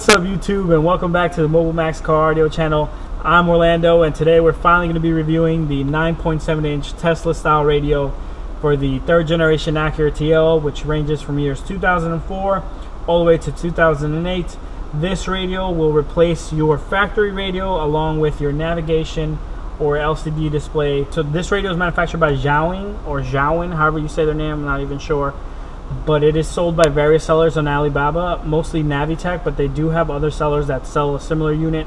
What's up, YouTube, and welcome back to the Mobile Max Car Audio channel. I'm Orlando, and today we're finally going to be reviewing the 9.7-inch Tesla style radio for the third generation Acura TL, which ranges from years 2004 all the way to 2008. This radio will replace your factory radio along with your navigation or LCD display. So this radio is manufactured by Zhaowin, or Zhaowin, however you say their name, I'm not even sure. But it is sold by various sellers on Alibaba, mostly Navitech, but they do have other sellers that sell a similar unit.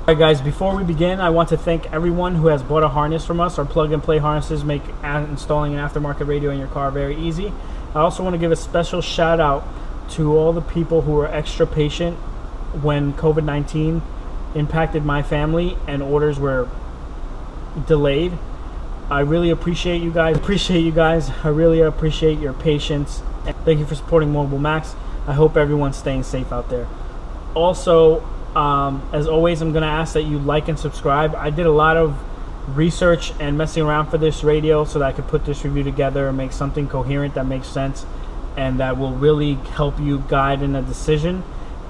Alright guys, before we begin, I want to thank everyone who has bought a harness from us. Our plug-and-play harnesses make installing an aftermarket radio in your car very easy. I also want to give a special shout-out to all the people who were extra patient when COVID-19 impacted my family and orders were delayed. I really appreciate you guys. I really appreciate your patience. Thank you for supporting Mobile Max. I hope everyone's staying safe out there. Also, as always, I'm going to ask that you like and subscribe. I did a lot of research and messing around for this radio so that I could put this review together and make something coherent that makes sense and that will really help you guide in a decision.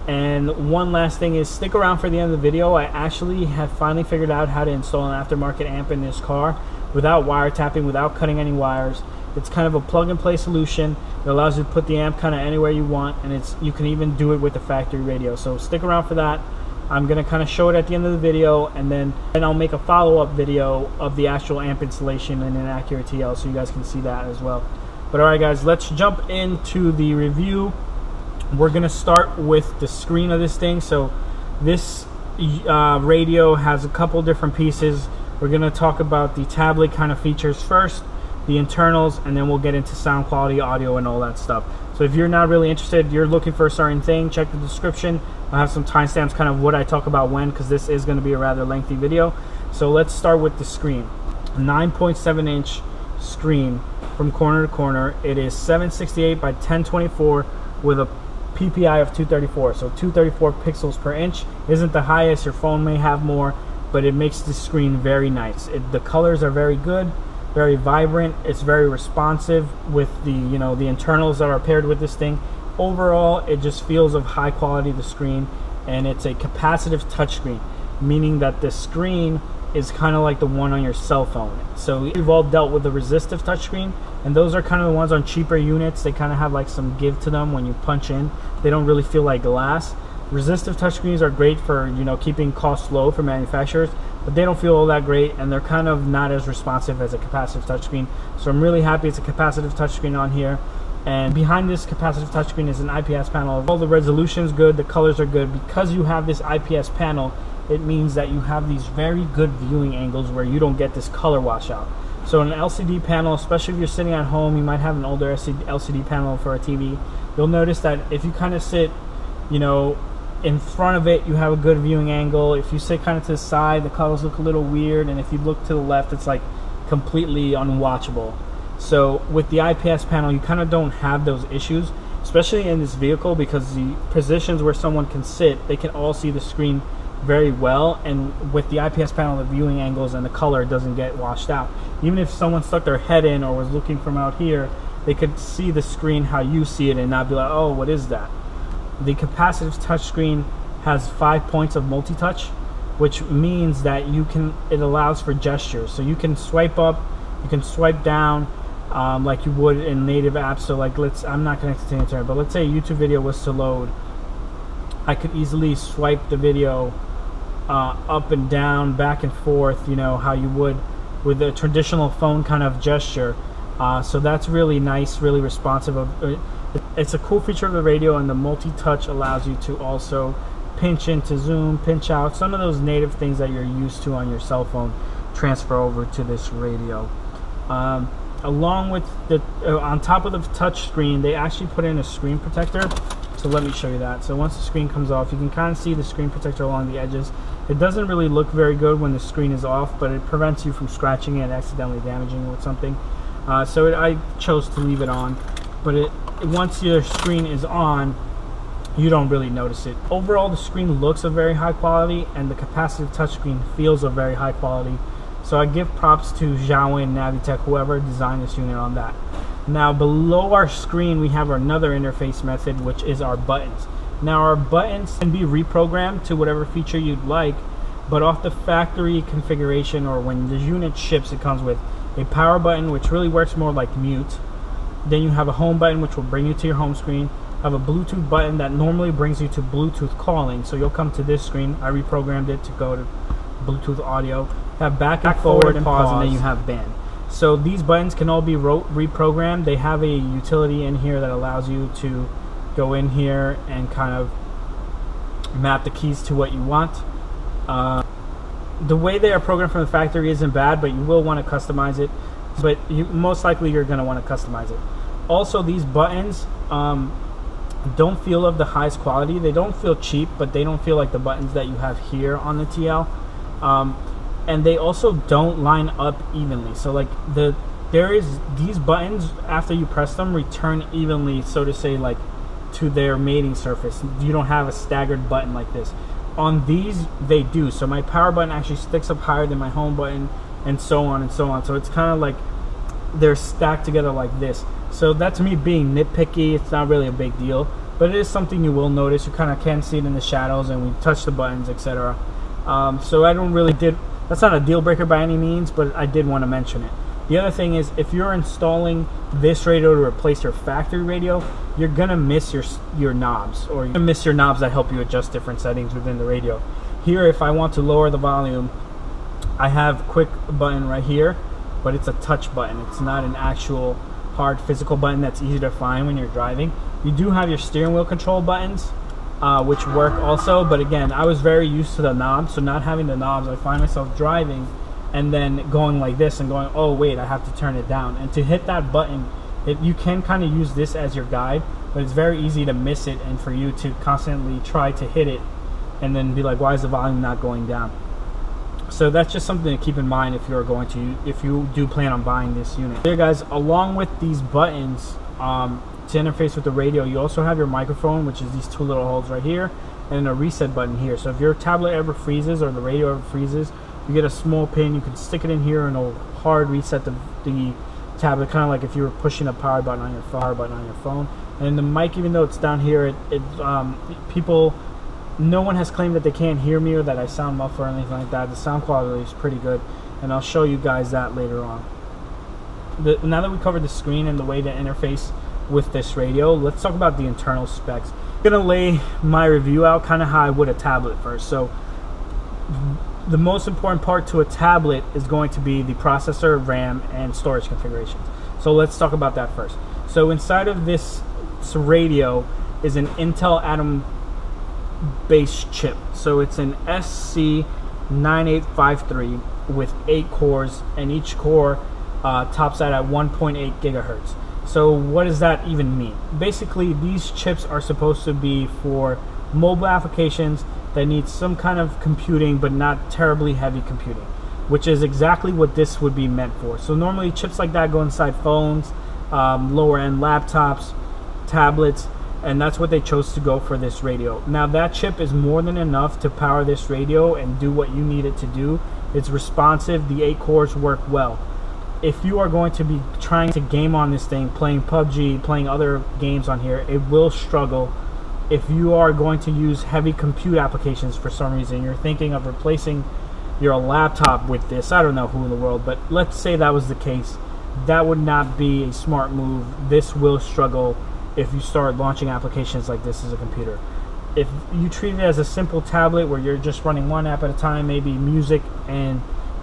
And one last thing is stick around for the end of the video. I actually have finally figured out how to install an aftermarket amp in this car without wiretapping, without cutting any wires. It's kind of a plug-and-play solution. It allows you to put the amp kind of anywhere you want, and you can even do it with the factory radio. So stick around for that. I'm going to kind of show it at the end of the video, and then I'll make a follow-up video of the actual amp installation in an Acura TL so you guys can see that as well. But all right, guys, let's jump into the review. We're going to start with the screen of this thing. So this radio has a couple different pieces. We're going to talk about the tablet kind of features first, the internals, and then we'll get into sound quality, audio, and all that stuff. So if you're not really interested, you're looking for a certain thing, check the description. I'll have some timestamps kind of what I talk about when, because this is going to be a rather lengthy video. So let's start with the screen. 9.7 inch screen from corner to corner. It is 768 by 1024 with a PPI of 234. So 234 pixels per inch isn't the highest. Your phone may have more, but it makes the screen very nice. The colors are very good, very vibrant. It's very responsive with the, you know, the internals that are paired with this thing. Overall, it just feels of high quality, the screen, and it's a capacitive touchscreen, meaning that the screen is kind of like the one on your cell phone. So we've all dealt with a resistive touchscreen, and those are kind of the ones on cheaper units. They kind of have like some give to them when you punch in. They don't really feel like glass. Resistive touchscreens are great for, you know, keeping costs low for manufacturers, but they don't feel all that great, and they're kind of not as responsive as a capacitive touchscreen. So I'm really happy it's a capacitive touchscreen on here. And behind this capacitive touchscreen is an IPS panel. All the resolution's good, the colors are good. Because you have this IPS panel, it means that you have these very good viewing angles where you don't get this color washout. So an LCD panel, especially if you're sitting at home, you might have an older LCD panel for a TV. You'll notice that if you kind of sit, you know, in front of it, you have a good viewing angle. If you sit kind of to the side, the colors look a little weird, and if you look to the left, it's like completely unwatchable. So with the IPS panel, you kind of don't have those issues, especially in this vehicle, because the positions where someone can sit, they can all see the screen very well, and with the IPS panel, the viewing angles and the color doesn't get washed out. Even if someone stuck their head in or was looking from out here, they could see the screen how you see it and not be like, oh, what is that? The capacitive touchscreen has 5 points of multi-touch, which means that you can, it allows for gestures. So you can swipe up, you can swipe down, like you would in native apps. So like, I'm not connected to the internet, but let's say a YouTube video was to load. I could easily swipe the video up and down, back and forth, you know, how you would with a traditional phone kind of gesture. So that's really nice, really responsive. It's a cool feature of the radio, and the multi-touch allows you to also pinch in to zoom, pinch out, some of those native things that you're used to on your cell phone transfer over to this radio. Along with the, on top of the touch screen, they actually put in a screen protector. So let me show you that. So once the screen comes off, you can kind of see the screen protector along the edges. It doesn't really look very good when the screen is off, but it prevents you from scratching it and accidentally damaging it with something. I chose to leave it on, but once your screen is on, you don't really notice it. Overall, the screen looks of very high quality, and the capacitive touchscreen feels of very high quality. So I give props to Zhaowin, Navitech, whoever designed this unit on that. Now below our screen, we have another interface method, which is our buttons. Now our buttons can be reprogrammed to whatever feature you'd like, but off the factory configuration or when the unit ships, it comes with a power button, which really works more like mute. Then you have a home button, which will bring you to your home screen. Have a Bluetooth button that normally brings you to Bluetooth calling, so you'll come to this screen. I reprogrammed it to go to Bluetooth audio. Have back and forward and pause, and then you have band. So these buttons can all be reprogrammed. They have a utility in here that allows you to go in here and kind of map the keys to what you want. The way they are programmed from the factory isn't bad, but you will want to customize it. But most likely you're going to want to customize it. Also, these buttons don't feel of the highest quality. They don't feel cheap, but they don't feel like the buttons that you have here on the TL. And they also don't line up evenly. So like these buttons, after you press them, return evenly, so to say, like to their mating surface. You don't have a staggered button like this. On these, they do. So my power button actually sticks up higher than my home button, and so on and so on. So it's kind of like they're stacked together like this. So that's me being nitpicky. It's not really a big deal, but it is something you will notice. You kind of can see it in the shadows, and we touch the buttons, etc. So I don't really that's not a deal breaker by any means, but I did want to mention it. The other thing is, if you're installing this radio to replace your factory radio, you're gonna miss your knobs, or you're gonna miss your knobs that help you adjust different settings within the radio. Here, if I want to lower the volume, I have quick button right here, but it's a touch button. It's not an actual hard physical button that's easy to find when you're driving. You do have your steering wheel control buttons, which work also, but again, I was very used to the knobs, so not having the knobs, I find myself driving and then going like this and going, oh wait, I have to turn it down. And to hit that button, you can kind of use this as your guide, but it's very easy to miss it and for you to constantly try to hit it and then be like, why is the volume not going down? So that's just something to keep in mind if you do plan on buying this unit. There guys, along with these buttons to interface with the radio, you also have your microphone, which is these two little holes right here, and a reset button here. So if your tablet ever freezes or the radio ever freezes, you get a small pin, you can stick it in here and it'll hard reset the tablet, kind of like if you were pushing a power button on your phone. And the mic, even though it's down here, no one has claimed that they can't hear me or that I sound muffled or anything like that. The sound quality is pretty good, and I'll show you guys that later on. Now that we covered the screen and the way to interface with this radio, let's talk about the internal specs. I'm gonna lay my review out kind of how I would a tablet first. So the most important part to a tablet is going to be the processor, RAM, and storage configurations. So let's talk about that first. So inside of this radio is an Intel Atom base chip. So it's an SC9853 with 8 cores, and each core tops out at 1.8 gigahertz. So what does that even mean? Basically, these chips are supposed to be for mobile applications that need some kind of computing, but not terribly heavy computing, which is exactly what this would be meant for. So normally chips like that go inside phones, lower end laptops, tablets, and that's what they chose to go for this radio. Now that chip is more than enough to power this radio and do what you need it to do. It's responsive, the 8 cores work well. If you are going to be trying to game on this thing, playing PUBG, playing other games on here, it will struggle. If you are going to use heavy compute applications for some reason, you're thinking of replacing your laptop with this, I don't know who in the world, but let's say that was the case, that would not be a smart move. This will struggle if you start launching applications like this as a computer. If you treat it as a simple tablet where you're just running one app at a time, maybe music and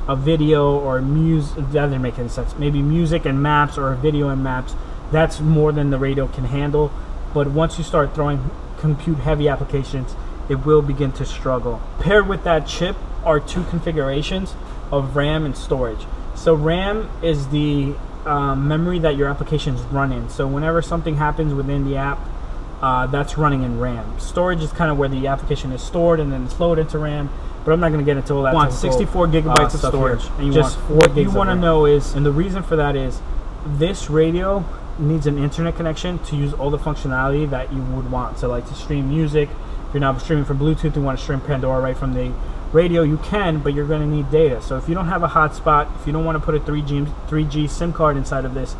a video, or that doesn't make any sense, maybe music and maps, or a video and maps, that's more than the radio can handle. But once you start throwing compute heavy applications, it will begin to struggle. Paired with that chip are two configurations of RAM and storage. So RAM is the memory that your applications run in. So whenever something happens within the app, that's running in RAM. Storage is kind of where the application is stored and then it's loaded into RAM, but I'm not going to get into all that. You want 64 gigabytes of storage here, and you just want 4 gigs. What you want to know is, and the reason for that is, this radio needs an internet connection to use all the functionality that you would want. So like to stream music, if you're not streaming from Bluetooth, you want to stream Pandora right from the radio, you can, but you're going to need data. So if you don't have a hotspot, if you don't want to put a 3G SIM card inside of this,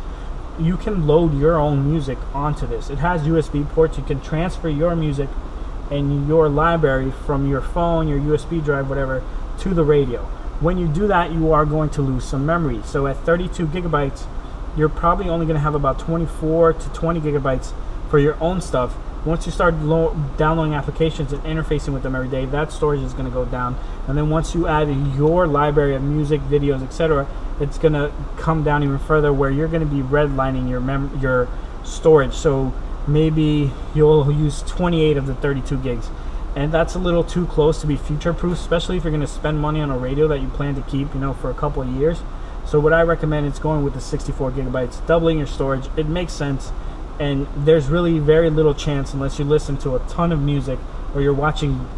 you can load your own music onto this. It has USB ports. You can transfer your music and your library from your phone, your USB drive, whatever, to the radio. When you do that, you are going to lose some memory. So at 32 gigabytes, you're probably only going to have about 24 to 20 gigabytes for your own stuff. Once you start downloading applications and interfacing with them every day, that storage is going to go down. And then once you add your library of music, videos, etc., it's going to come down even further, where you're going to be redlining your storage. So maybe you'll use 28 of the 32 gigs. And that's a little too close to be future-proof, especially if you're going to spend money on a radio that you plan to keep, you know, for a couple of years. So what I recommend is going with the 64 gigabytes, doubling your storage. It makes sense. And there's really very little chance, unless you listen to a ton of music or you're watching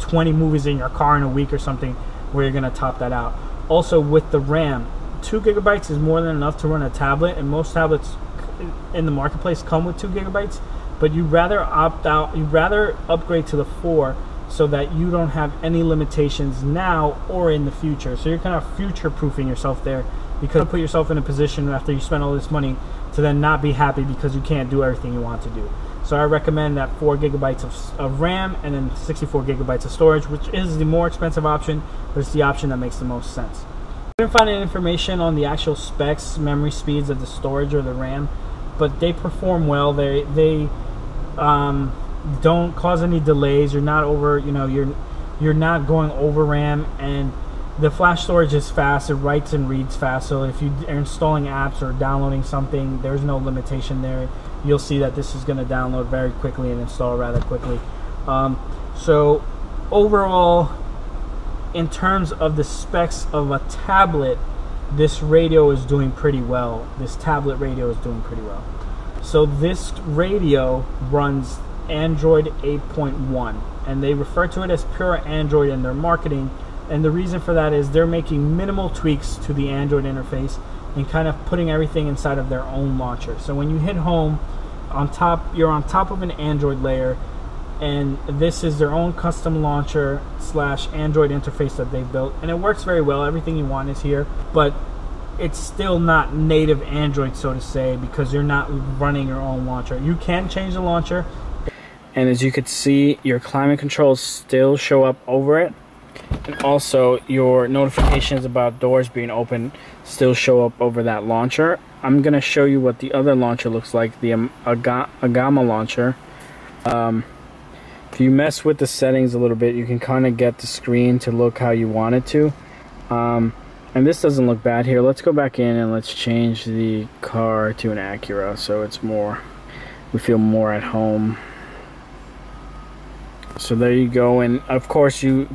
20 movies in your car in a week or something, where you're going to top that out. Also, with the RAM, 2 gigabytes is more than enough to run a tablet, and most tablets in the marketplace come with 2 gigabytes, but you'd rather opt out, you'd rather upgrade to the 4 so that you don't have any limitations now or in the future. So you're kind of future-proofing yourself there, because you put yourself in a position after you spend all this money to then not be happy because you can't do everything you want to do. So I recommend that 4 gigabytes of RAM and then 64 gigabytes of storage, which is the more expensive option, but it's the option that makes the most sense. I didn't find any information on the actual specs, memory speeds of the storage or the RAM, but they perform well. They don't cause any delays. You're not over, you know, you're not going over RAM, and the flash storage is fast. It writes and reads fast. So if you are installing apps or downloading something, there's no limitation there. You'll see that this is going to download very quickly and install rather quickly. So overall, in terms of the specs of a tablet, this radio is doing pretty well. This tablet radio is doing pretty well. So this radio runs Android 8.1, and they refer to it as pure Android in their marketing. And the reason for that is they're making minimal tweaks to the Android interface and kind of putting everything inside of their own launcher. So when you hit home, on top, you're on top of an Android layer, and this is their own custom launcher slash Android interface that they've built, and it works very well. Everything you want is here, but it's still not native Android, so to say, because you're not running your own launcher. You can change the launcher, and as you can see, your climate controls still show up over it. And also, your notifications about doors being open still show up over that launcher. I'm going to show you what the other launcher looks like, the Agama launcher. If you mess with the settings a little bit, you can kind of get the screen to look how you want it to. And this doesn't look bad here. Let's go back in and let's change the car to an Acura, so it's more, we feel more at home. So there you go. And of course, you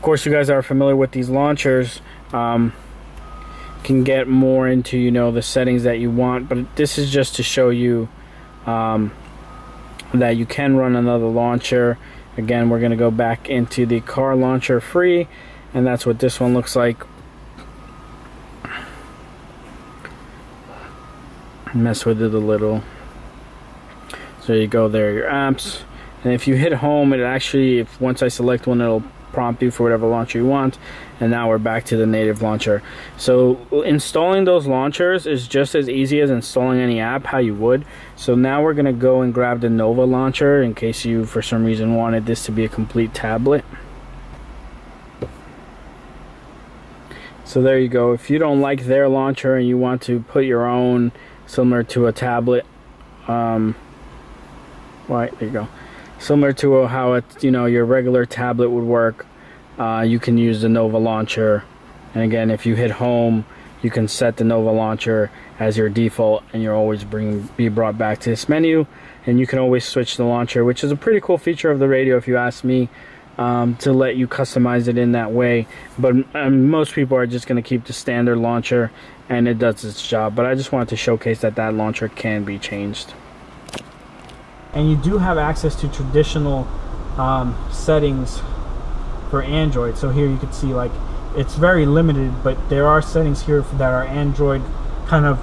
guys are familiar with these launchers. Can get more into, you know, the settings that you want, but this is just to show you that you can run another launcher. Again, we're going to go back into the car launcher free, and that's what this one looks like. Mess with it a little. So there you go, there are your apps. And if you hit home, it actually, if once I select one, it'll prompt you for whatever launcher you want. And now we're back to the native launcher. So installing those launchers is just as easy as installing any app, how you would. So now we're going to go and grab the Nova launcher, in case you for some reason wanted this to be a complete tablet. So there you go. If you don't like their launcher and you want to put your own similar to a tablet, right, there you go, similar to how it, you know, your regular tablet would work, you can use the Nova launcher. And again, if you hit home, you can set the Nova launcher as your default, and you're always be brought back to this menu, and you can always switch the launcher, which is a pretty cool feature of the radio, if you ask me, to let you customize it in that way. But most people are just going to keep the standard launcher, and it does its job. But I just wanted to showcase that that launcher can be changed. And you do have access to traditional settings for Android. So here you can see, like, it's very limited, but there are settings here that are Android kind of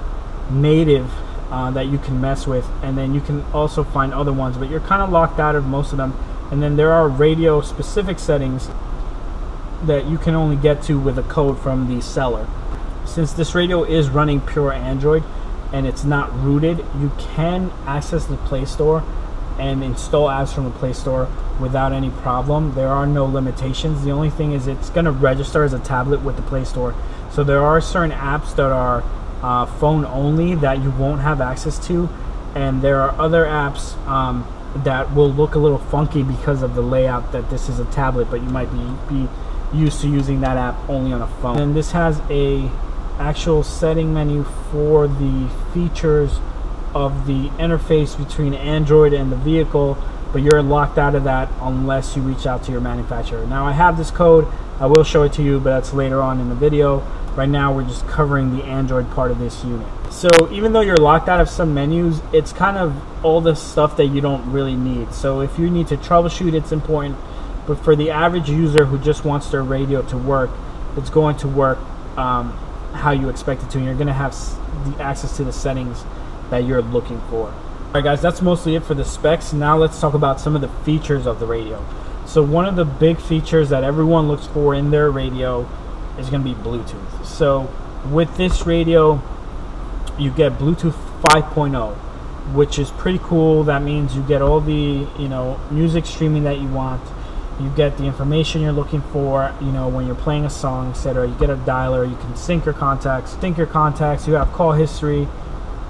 native that you can mess with, and then you can also find other ones, but you're kind of locked out of most of them. And then there are radio specific settings that you can only get to with a code from the seller. Since this radio is running pure Android and it's not rooted, you can access the Play Store and install apps from the Play Store without any problem. There are no limitations. The only thing is it's going to register as a tablet with the Play Store. So there are certain apps that are phone only that you won't have access to, and there are other apps that will look a little funky because of the layout that this is a tablet, but you might be used to using that app only on a phone. And this has a actual setting menu for the features of the interface between Android and the vehicle, but you're locked out of that unless you reach out to your manufacturer. Now I have this code, I will show it to you, but that's later on in the video. Right now we're just covering the Android part of this unit. So even though you're locked out of some menus, it's kind of all the stuff that you don't really need. So if you need to troubleshoot, it's important, but for the average user who just wants their radio to work, it's going to work how you expect it to, and you're going to have the access to the settings that you're looking for. Alright guys, that's mostly it for the specs. Now let's talk about some of the features of the radio. So one of the big features that everyone looks for in their radio is going to be Bluetooth. So with this radio you get Bluetooth 5.0, which is pretty cool. That means you get all the, you know, music streaming that you want. You get the information you're looking for, you know, when you're playing a song, etc. You get a dialer, you can sync your contacts, you have call history,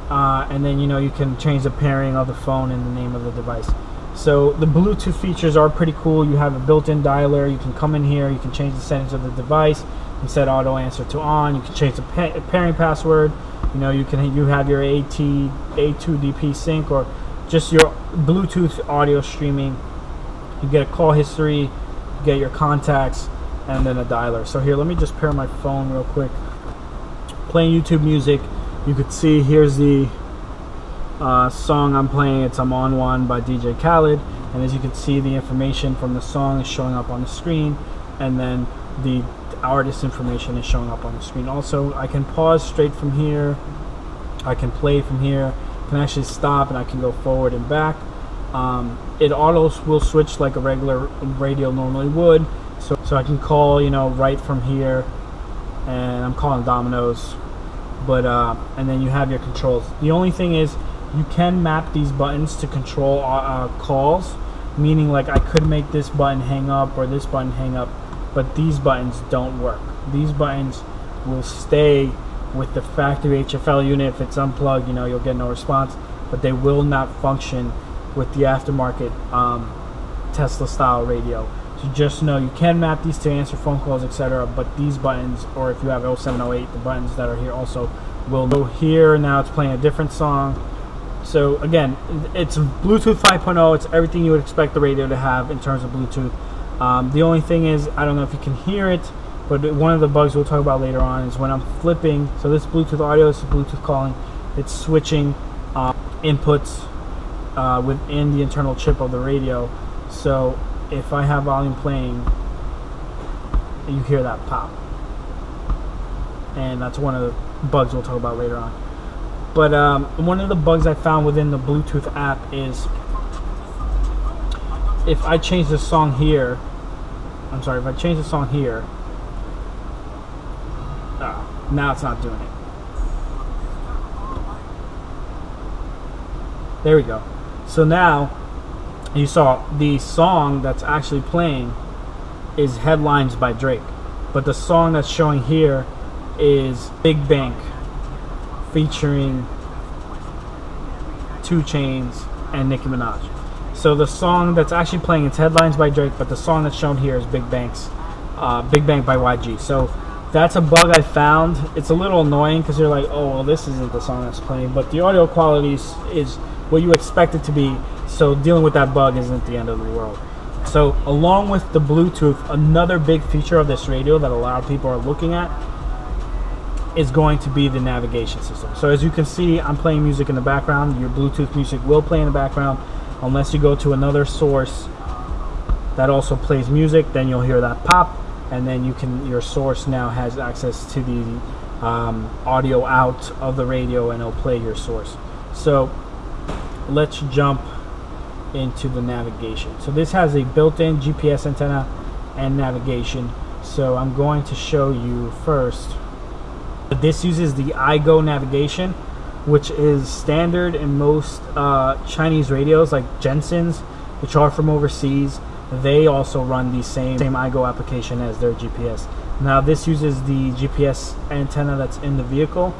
and then, you know, you can change the pairing of the phone and the name of the device. So the Bluetooth features are pretty cool. You have a built-in dialer, you can come in here, you can change the settings of the device, you can set auto answer to on, you can change the pairing password, you know, you have your A2DP sync or just your Bluetooth audio streaming. You get a call history, you get your contacts, and then a dialer. So here, let me just pair my phone real quick. Playing YouTube music, you could see here's the song I'm playing. It's I'm On One by DJ Khaled, and as you can see, the information from the song is showing up on the screen, and then the artist information is showing up on the screen. Also, I can pause straight from here. I can play from here. I can actually stop, and I can go forward and back. It auto will switch like a regular radio normally would, so I can call, you know, right from here, and I'm calling Domino's, but and then you have your controls. The only thing is you can map these buttons to control calls, meaning like I could make this button hang up or this button hang up, but these buttons don't work. These buttons will stay with the factory HFL unit. If it's unplugged, you know, you'll get no response, but they will not function with the aftermarket Tesla style radio. So just know you can map these to answer phone calls, etc., but these buttons, or if you have 0708, the buttons that are here also will go here. Now it's playing a different song. So again, it's Bluetooth 5.0. It's everything you would expect the radio to have in terms of Bluetooth. The only thing is, I don't know if you can hear it, but one of the bugs we'll talk about later on is when I'm flipping. So this Bluetooth audio, this is Bluetooth calling. It's switching inputs within the internal chip of the radio. So if I have volume playing, you hear that pop, and that's one of the bugs we'll talk about later on. But one of the bugs I found within the Bluetooth app is if I change the song here, now it's not doing it. There we go. So now you saw the song that's actually playing is Headlines by Drake, but the song that's showing here is Big Bank featuring 2 Chainz and Nicki Minaj. So the song that's actually playing, it's Headlines by Drake, but the song that's shown here is Big Bang by YG. So that's a bug I found. It's a little annoying because you're like, oh well, this isn't the song that's playing, but the audio quality is what you expect it to be, so dealing with that bug isn't the end of the world. So along with the Bluetooth, another big feature of this radio that a lot of people are looking at is going to be the navigation system. So as you can see, I'm playing music in the background. Your Bluetooth music will play in the background unless you go to another source that also plays music, then you'll hear that pop, and then you can, your source now has access to the audio out of the radio, and it'll play your source. So let's jump into the navigation. So this has a built-in GPS antenna and navigation. So I'm going to show you first. This uses the iGo navigation, which is standard in most Chinese radios, like Jensen's, which are from overseas. They also run the same iGo application as their GPS. Now this uses the GPS antenna that's in the vehicle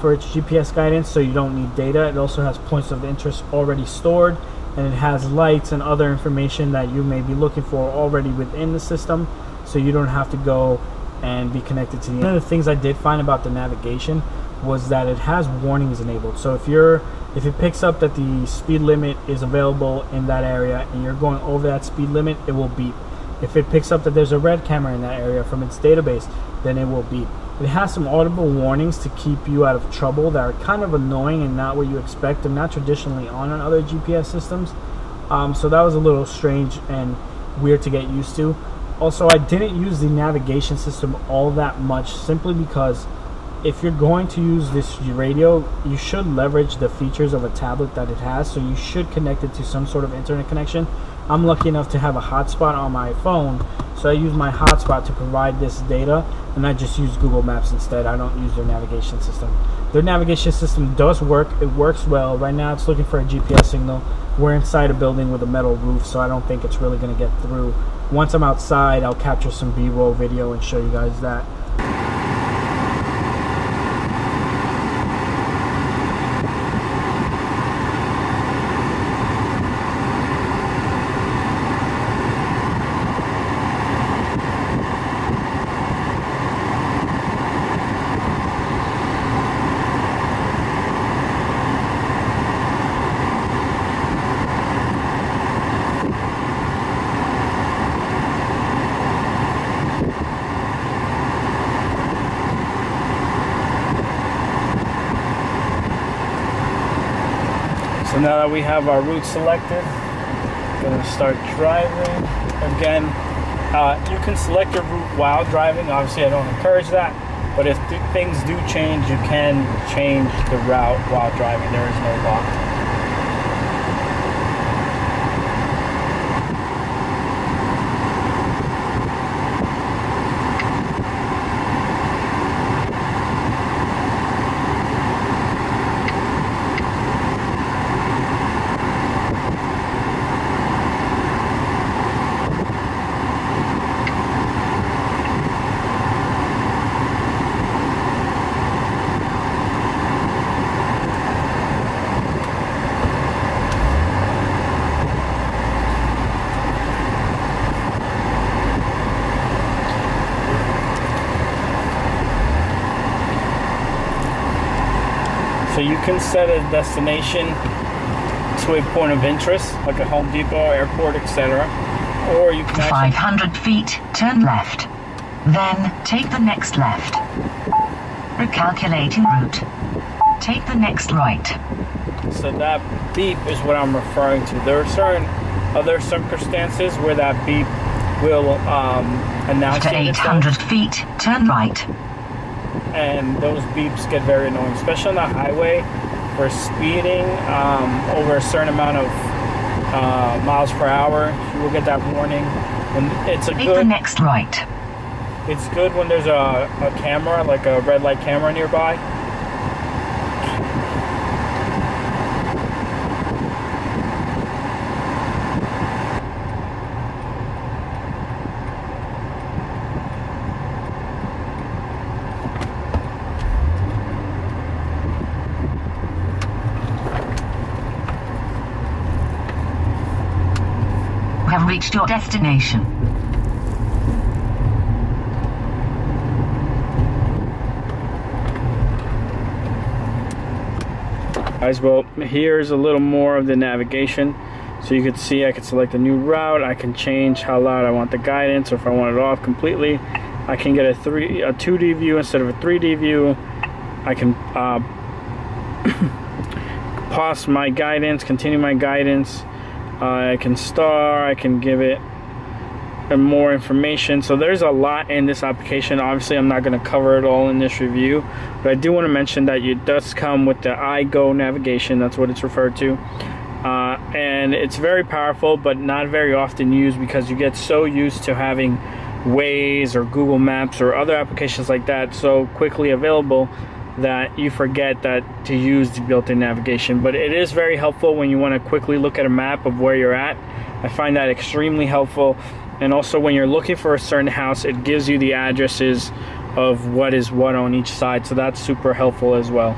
for its GPS guidance, so you don't need data. It also has points of interest already stored, and it has lights and other information that you may be looking for already within the system, so you don't have to go and be connected to the internet. One of the things I did find about the navigation was that it has warnings enabled. So if it picks up that the speed limit is available in that area and you're going over that speed limit, it will beep. If it picks up that there's a red camera in that area from its database, then it will beep. It has some audible warnings to keep you out of trouble that are kind of annoying and not what you expect. They're not traditionally on other GPS systems. So that was a little strange and weird to get used to. Also, I didn't use the navigation system all that much, simply because if you're going to use this radio, you should leverage the features of a tablet that it has, so you should connect it to some sort of internet connection. I'm lucky enough to have a hotspot on my phone, so I use my hotspot to provide this data, and I just use Google Maps instead. I don't use their navigation system. Their navigation system does work. It works well. Right now it's looking for a GPS signal. We're inside a building with a metal roof, so I don't think it's really going to get through. Once I'm outside, I'll capture some B-roll video and show you guys that. So now that we have our route selected, I'm going to start driving. Again, you can select your route while driving. Obviously, I don't encourage that, but if things do change, you can change the route while driving. There is no lock. So you can set a destination to a point of interest, like a Home Depot, airport, etc. Or you can 500 feet, turn left. Then take the next left. Recalculating route. Take the next right. So that beep is what I'm referring to. There are certain other circumstances where that beep will announce to 800 feet, turn right. And those beeps get very annoying, especially on the highway for speeding over a certain amount of miles per hour. You will get that warning. And it's a good. The next right. It's good when there's a camera, like a red light camera nearby. Have reached your destination. Guys, well, here's a little more of the navigation. So you can see I can select a new route. I can change how loud I want the guidance, or if I want it off completely. I can get a 2D view instead of a 3D view. I can pause my guidance, continue my guidance. I can star, I can give it more information. So there's a lot in this application. Obviously, I'm not going to cover it all in this review, but I do want to mention that it does come with the iGo navigation. That's what it's referred to. And it's very powerful, but not very often used because you get so used to having Waze or Google Maps or other applications like that so quickly available that you forget that to use the built-in navigation. But it is very helpful when you want to quickly look at a map of where you're at. I find that extremely helpful. And also when you're looking for a certain house, it gives you the addresses of what is what on each side. So that's super helpful as well.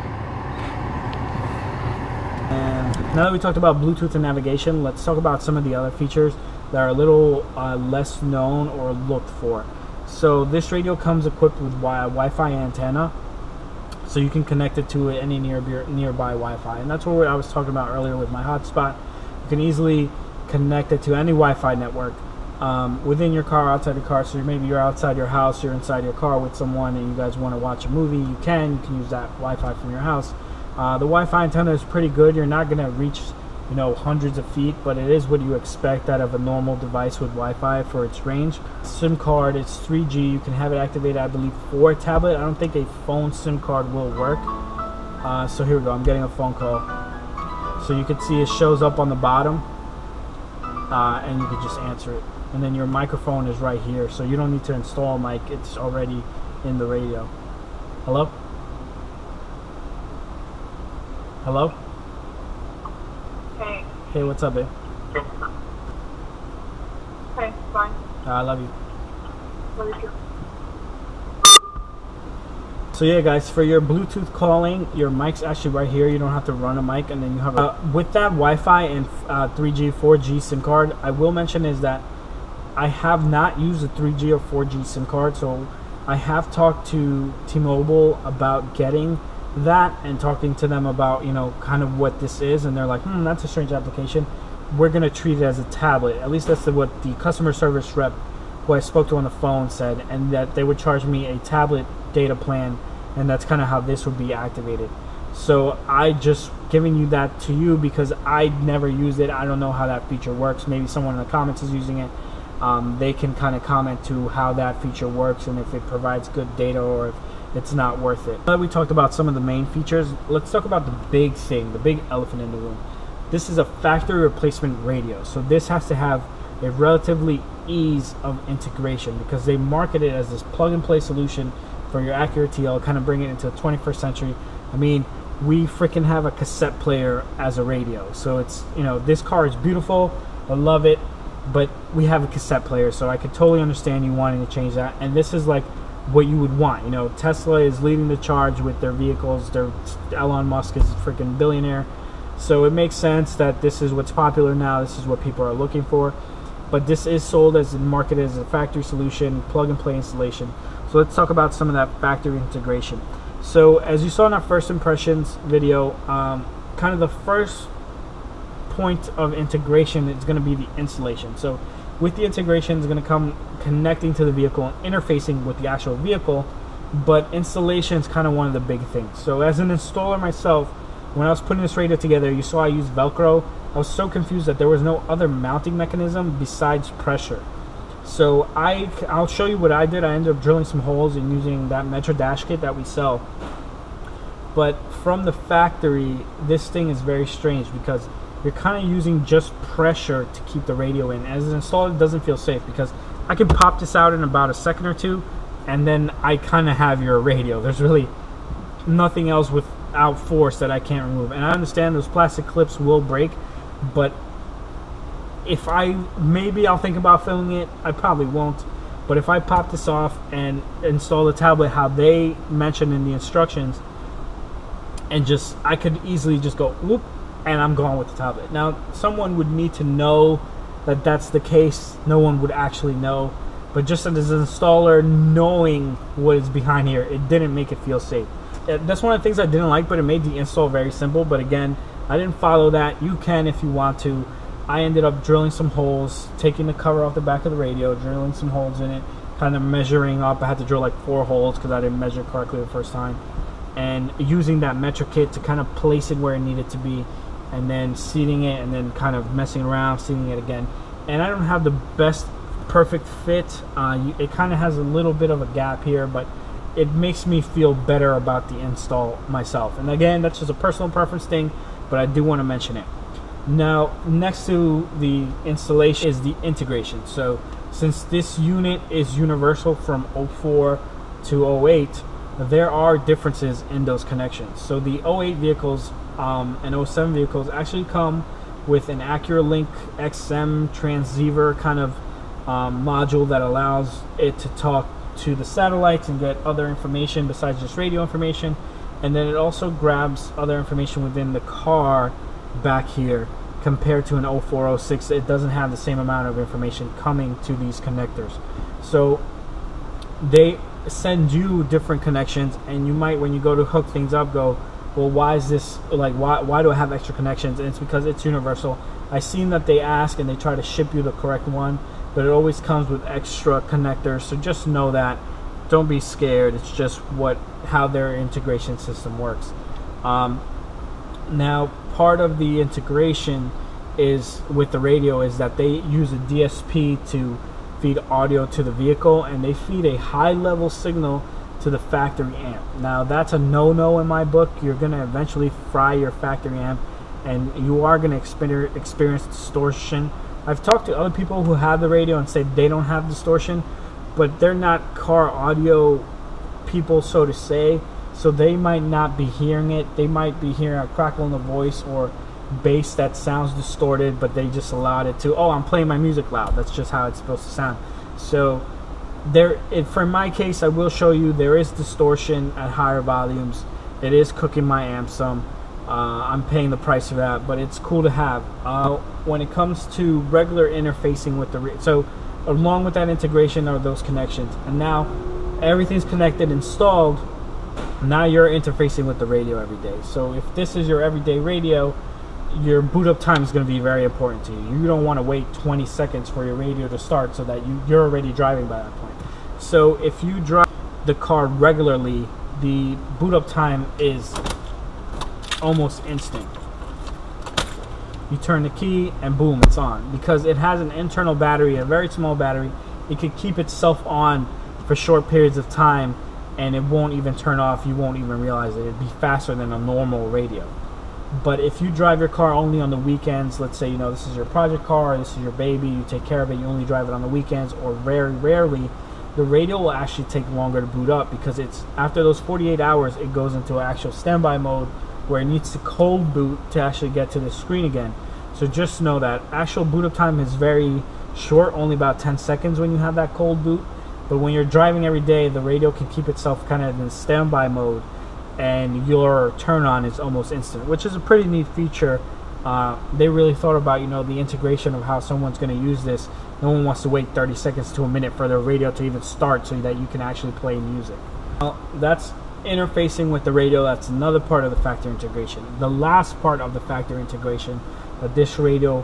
And now that we talked about Bluetooth and navigation, let's talk about some of the other features that are a little less known or looked for. So this radio comes equipped with Wi-Fi antenna, so you can connect it to any nearby Wi-Fi. And that's what I was talking about earlier with my hotspot. You can easily connect it to any Wi-Fi network within your car, outside your car. So maybe you're outside your house, you're inside your car with someone, and you guys want to watch a movie, you can use that Wi-Fi from your house. The Wi-Fi antenna is pretty good. You're not going to reach, you know, hundreds of feet, but it is what you expect out of a normal device with Wi-Fi for its range. SIM card, it's 3G. You can have it activated, I believe, for a tablet. I don't think a phone SIM card will work. So here we go. I'm getting a phone call. So you can see it shows up on the bottom, and you can just answer it. And then your microphone is right here, so you don't need to install a mic. It's already in the radio. Hello? Hello? Hey, what's up, babe? Hey, bye. I love you. Love you too. So yeah, guys, for your Bluetooth calling, your mic's actually right here. You don't have to run a mic, and then you have with that Wi-Fi and 3G, 4G SIM card. I will mention is that I have not used a 3G or 4G SIM card, so I have talked to T-Mobile about getting that and talking to them about, you know, kind of what this is, and they're like, that's a strange application. We're gonna treat it as a tablet. At least that's what the customer service rep who I spoke to on the phone said, and that they would charge me a tablet data plan, and that's kind of how this would be activated. So I just giving you that to you because I never used it. I don't know how that feature works. Maybe someone in the comments is using it. They can kind of comment to how that feature works and if it provides good data or if it's not worth it. Now that we talked about some of the main features, let's talk about the big thing, the big elephant in the room. This is a factory replacement radio. So this has to have a relatively ease of integration because they market it as this plug-and-play solution for your Acura TL, kind of bring it into the 21st century. I mean, we freaking have a cassette player as a radio. So it's, you know, this car is beautiful. I love it, but we have a cassette player. So I could totally understand you wanting to change that. And this is like what you would want. You know, Tesla is leading the charge with their vehicles. Elon Musk is a freaking billionaire, so it makes sense that this is what's popular now, this is what people are looking for. But this is sold as and marketed as a factory solution, plug and play installation. So let's talk about some of that factory integration. So as you saw in our first impressions video, kind of the first point of integration is going to be the installation. So with the integration is going to come connecting to the vehicle and interfacing with the actual vehicle, but installation is kind of one of the big things. So as an installer myself, when I was putting this radio together, you saw I used Velcro. I was so confused that there was no other mounting mechanism besides pressure. So I'll show you what I did. I ended up drilling some holes and using that Metro dash kit that we sell. But from the factory, this thing is very strange because you're kind of using just pressure to keep the radio in. As an installer, it doesn't feel safe because I can pop this out in about a second or two, and then I kind of have your radio. There's really nothing else without force that I can't remove. And I understand those plastic clips will break, but if maybe I'll think about filming it. I probably won't. But if I pop this off and install the tablet how they mentioned in the instructions, and just I could easily just go whoop, and I'm gone with the tablet. Now, someone would need to know that that's the case. No one would actually know. But just as an installer, knowing what is behind here, it didn't make it feel safe. That's one of the things I didn't like, but it made the install very simple. But again, I didn't follow that. You can if you want to. I ended up drilling some holes, taking the cover off the back of the radio, drilling some holes in it, kind of measuring up. I had to drill like 4 holes because I didn't measure correctly the first time. And using that metric kit to kind of place it where it needed to be, and then seating it, and then kind of messing around, seating it again. And I don't have the best perfect fit. It kind of has a little bit of a gap here, but it makes me feel better about the install myself. And again, that's just a personal preference thing, but I do want to mention it. Now, next to the installation is the integration. So since this unit is universal from 04 to 08, there are differences in those connections. So the 08 vehicles and 07 vehicles actually come with an AcuraLink XM transceiver kind of module that allows it to talk to the satellites and get other information besides just radio information. And then it also grabs other information within the car back here. Compared to an 0406, it doesn't have the same amount of information coming to these connectors. So they send you different connections, and you might, when you go to hook things up, go, well, why is this, like, why do I have extra connections? And it's because it's universal. I've seen that they ask and they try to ship you the correct one, but it always comes with extra connectors. So just know that. Don't be scared. It's just how their integration system works. Now, part of the integration is with the radio is that they use a DSP to feed audio to the vehicle, and they feed a high level signal to the factory amp. Now that's a no-no in my book. You're going to eventually fry your factory amp, and you are going to experience distortion. I've talked to other people who have the radio and said they don't have distortion, but they're not car audio people, so to say, so they might not be hearing it. They might be hearing a crackle in the voice or bass that sounds distorted, but they just allowed it to, oh, I'm playing my music loud, that's just how it's supposed to sound. So there, for my case, I will show you there is distortion at higher volumes. It is cooking my amp some. I'm paying the price for that, but it's cool to have. When it comes to regular interfacing with the, so along with that integration are those connections, and now everything's connected, installed. Now you're interfacing with the radio every day. So if this is your everyday radio, your boot up time is going to be very important to you. You don't want to wait 20 seconds for your radio to start, so that you're already driving by that point. So if you drive the car regularly, the boot up time is almost instant. You turn the key and boom, it's on, because it has an internal battery, a very small battery. It could keep itself on for short periods of time, and it won't even turn off. You won't even realize it. It'd be faster than a normal radio. But if you drive your car only on the weekends, let's say, you know, this is your project car, this is your baby, you take care of it, you only drive it on the weekends, or very rarely, the radio will actually take longer to boot up, because it's after those 48 hours, it goes into an actual standby mode where it needs to cold boot to actually get to the screen again. So just know that actual boot up time is very short, only about 10 seconds when you have that cold boot. But when you're driving every day, the radio can keep itself kind of in standby mode, and your turn on is almost instant, which is a pretty neat feature. They really thought about, you know, the integration of how someone's going to use this. No one wants to wait 30 seconds to a minute for their radio to even start, so that you can actually play music. Well, that's interfacing with the radio. That's another part of the factory integration. The last part of the factory integration that this radio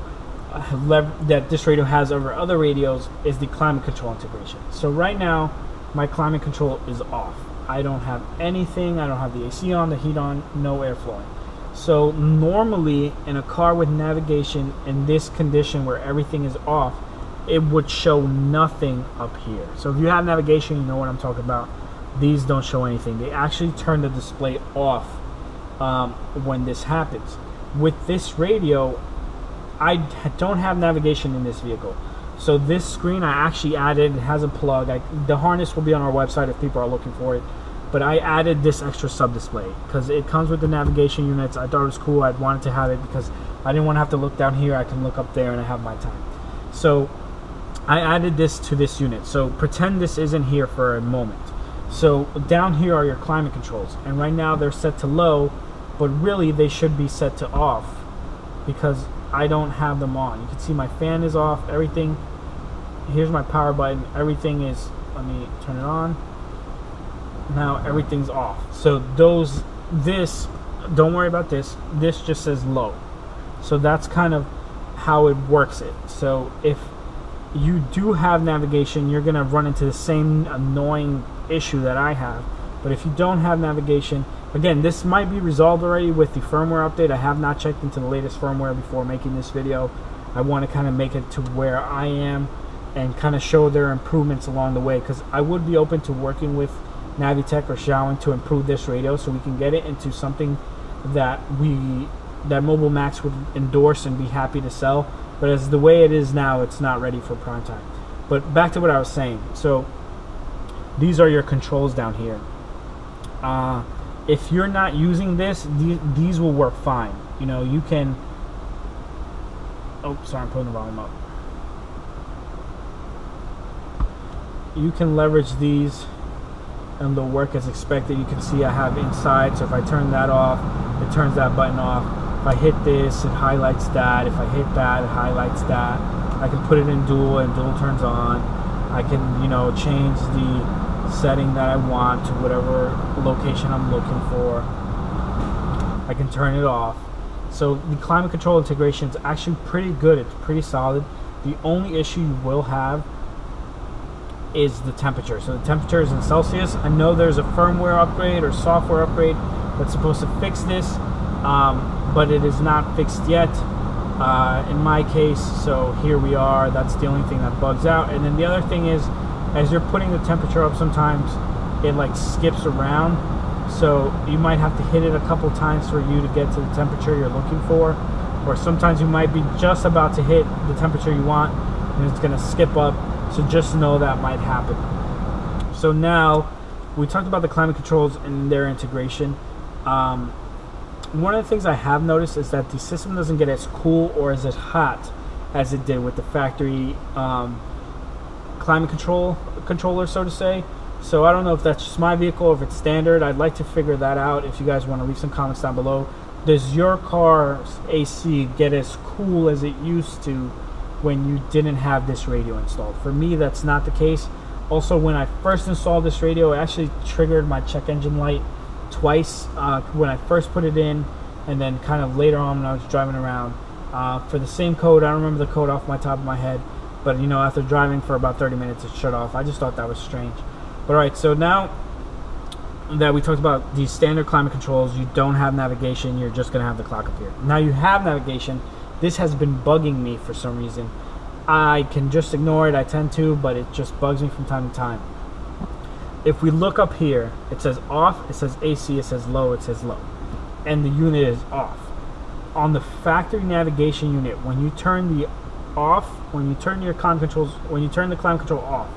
has over other radios is the climate control integration. So right now my climate control is off. I don't have anything. I don't have the AC on, the heat on, no air flowing. So normally in a car with navigation in this condition where everything is off, it would show nothing up here. So if you have navigation, you know what I'm talking about. These don't show anything. They actually turn the display off when this happens. With this radio, I don't have navigation in this vehicle. So this screen I actually added, it has a plug. The harness will be on our website if people are looking for it. But I added this extra sub-display because it comes with the navigation units. I thought it was cool. I wanted to have it because I didn't want to have to look down here. I can look up there and I have my time. So I added this to this unit. So pretend this isn't here for a moment. So down here are your climate controls. And right now they're set to low, but really they should be set to off because I don't have them on. You can see my fan is off, everything. Here's my power button, everything is, let me turn it on. Now everything's off. So those, this, don't worry about this. This just says low. So that's kind of how it works it. So if you do have navigation, you're gonna run into the same annoying issue that I have. But if you don't have navigation, again, this might be resolved already with the firmware update. I have not checked into the latest firmware before making this video. I want to kind of make it to where I am and kind of show their improvements along the way, because I would be open to working with Navitech or Zhaowin to improve this radio so we can get it into something that Mobile Max would endorse and be happy to sell. But as the way it is now, it's not ready for prime time. But back to what I was saying. So these are your controls down here. If you're not using this, these will work fine. You know, you can... Oh, sorry, I'm putting the volume up. You can leverage these and they'll work as expected. You can see I have inside, so if I turn that off, it turns that button off. If I hit this, it highlights that. If I hit that, it highlights that. I can put it in dual and dual turns on. I can, you know, change the setting that I want to whatever location I'm looking for. I can turn it off. So the climate control integration is actually pretty good. It's pretty solid. The only issue you will have is the temperature. So the temperature is in Celsius. I know there's a firmware upgrade or software upgrade that's supposed to fix this, but it is not fixed yet in my case. So here we are. That's the only thing that bugs out. And then the other thing is, as you're putting the temperature up, sometimes it like skips around. So you might have to hit it a couple times for you to get to the temperature you're looking for, or sometimes you might be just about to hit the temperature you want and it's going to skip up. So just know that might happen. So now we talked about the climate controls and their integration. One of the things I have noticed is that the system doesn't get as cool or as hot as it did with the factory climate controller, so to say. So I don't know if that's just my vehicle or if it's standard. I'd like to figure that out. If you guys want to leave some comments down below, does your car's AC get as cool as it used to when you didn't have this radio installed? For me, that's not the case. Also, when I first installed this radio, it actually triggered my check engine light twice when I first put it in, and then kind of later on when I was driving around for the same code. I don't remember the code off my top of my head, but you know, after driving for about 30 minutes, it shut off. I just thought that was strange. All right, so now that we talked about the standard climate controls, you don't have navigation, you're just gonna have the clock appear. Now you have navigation. This has been bugging me for some reason. I can just ignore it, I tend to, but it just bugs me from time to time. If we look up here, it says off, it says AC, it says low, and the unit is off. On the factory navigation unit, when you turn the off, when you turn your climate controls, when you turn the climate control off,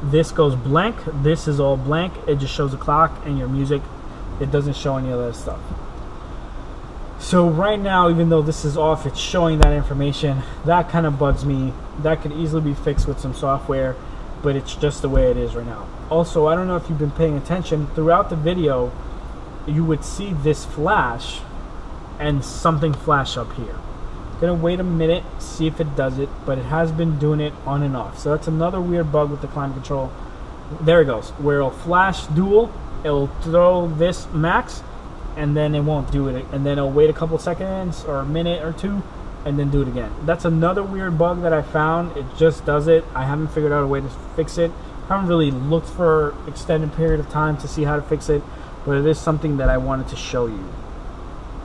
this goes blank. This is all blank. It just shows the clock and your music. It doesn't show any other stuff. So right now, even though this is off, it's showing that information. That kind of bugs me. That could easily be fixed with some software, but it's just the way it is right now. Also, I don't know if you've been paying attention throughout the video, you would see this flash and something flash up here. Gonna wait a minute, see if it does it, but it has been doing it on and off. So that's another weird bug with the climate control. There it goes, where it'll flash dual, it'll throw this max, and then it won't do it, and then it'll wait a couple seconds or a minute or two and then do it again. That's another weird bug that I found. It just does it. I haven't figured out a way to fix it. I haven't really looked for extended period of time to see how to fix it, but it is something that I wanted to show you.